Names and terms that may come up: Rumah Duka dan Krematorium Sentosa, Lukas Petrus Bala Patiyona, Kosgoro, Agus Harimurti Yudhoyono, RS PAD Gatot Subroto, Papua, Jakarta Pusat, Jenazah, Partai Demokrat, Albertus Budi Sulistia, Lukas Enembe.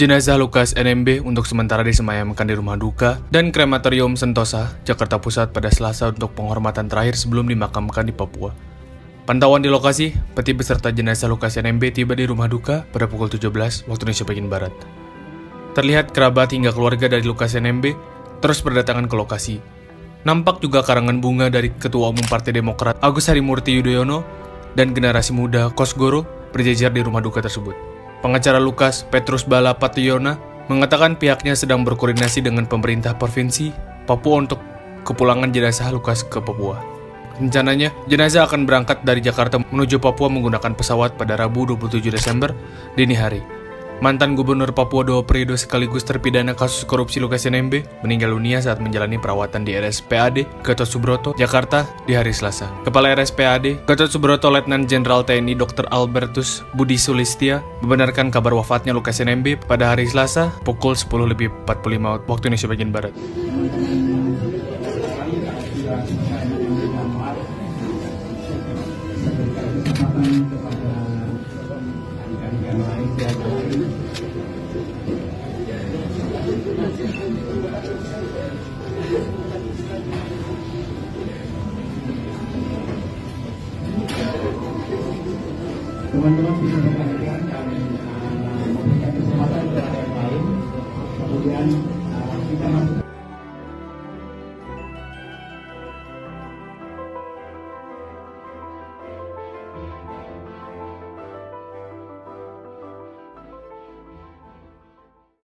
Jenazah Lukas Enembe untuk sementara disemayamkan di Rumah Duka dan Krematorium Sentosa, Jakarta Pusat pada Selasa untuk penghormatan terakhir sebelum dimakamkan di Papua. Pantauan di lokasi, peti beserta jenazah Lukas Enembe tiba di Rumah Duka pada pukul 17 waktu Indonesia bagian Barat. Terlihat kerabat hingga keluarga dari Lukas Enembe terus berdatangan ke lokasi. Nampak juga karangan bunga dari Ketua Umum Partai Demokrat Agus Harimurti Yudhoyono dan generasi muda Kosgoro berjejer di Rumah Duka tersebut. Pengacara Lukas Petrus Bala Patiyona mengatakan pihaknya sedang berkoordinasi dengan pemerintah provinsi Papua untuk kepulangan jenazah Lukas ke Papua. Rencananya, jenazah akan berangkat dari Jakarta menuju Papua menggunakan pesawat pada Rabu 27 Desember dini hari. Mantan Gubernur Papua 2 periode sekaligus terpidana kasus korupsi Lukas Enembe meninggal dunia saat menjalani perawatan di RS PAD Gatot Subroto, Jakarta di hari Selasa. Kepala RS PAD Gatot Subroto Letnan Jenderal TNI Dr. Albertus Budi Sulistia membenarkan kabar wafatnya Lukas Enembe pada hari Selasa pukul 10.45 waktu Indonesia bagian Barat. Teman-teman bisa mendengarkan kami memberikan kesempatan kepada yang lain, kemudian kita masuk.